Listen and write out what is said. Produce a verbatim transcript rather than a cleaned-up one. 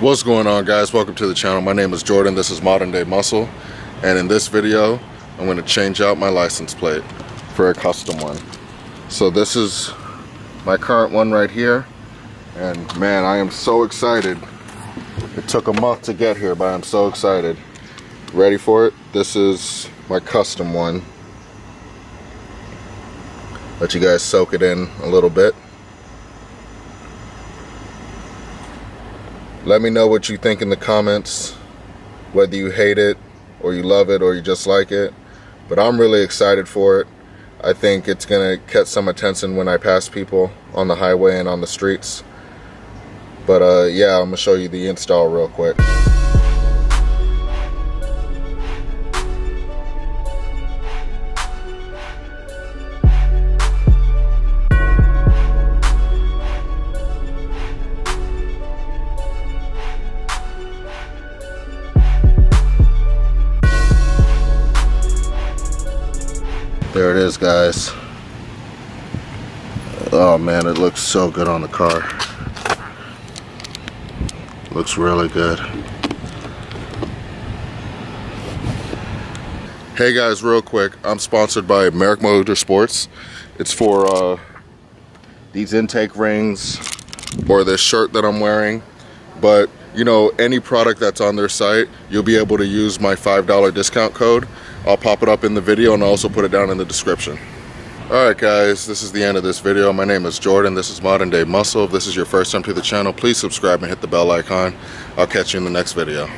What's going on, guys? Welcome to the channel. My name is Jordan. This is Modern Day Muscle, and in this video I'm going to change out my license plate for a custom one. So this is my current one right here, and man, I am so excited. It took a month to get here, but I'm so excited. Ready for it? This is my custom one. Let you guys soak it in a little bit. Let me know what you think in the comments, whether you hate it or you love it or you just like it. But I'm really excited for it. I think it's going to catch some attention when I pass people on the highway and on the streets. But uh, yeah, I'm going to show you the install real quick. There it is, guys. Oh man, it looks so good on the car. Looks really good. Hey guys, real quick, I'm sponsored by Merrick Motorsports. It's for uh, these intake rings or this shirt that I'm wearing. But you know, any product that's on their site, you'll be able to use my five dollar discount code. I'll pop it up in the video and I'll also put it down in the description. Alright guys, this is the end of this video. My name is Jordan. This is Modern Day Muscle. If this is your first time to the channel, please subscribe and hit the bell icon. I'll catch you in the next video.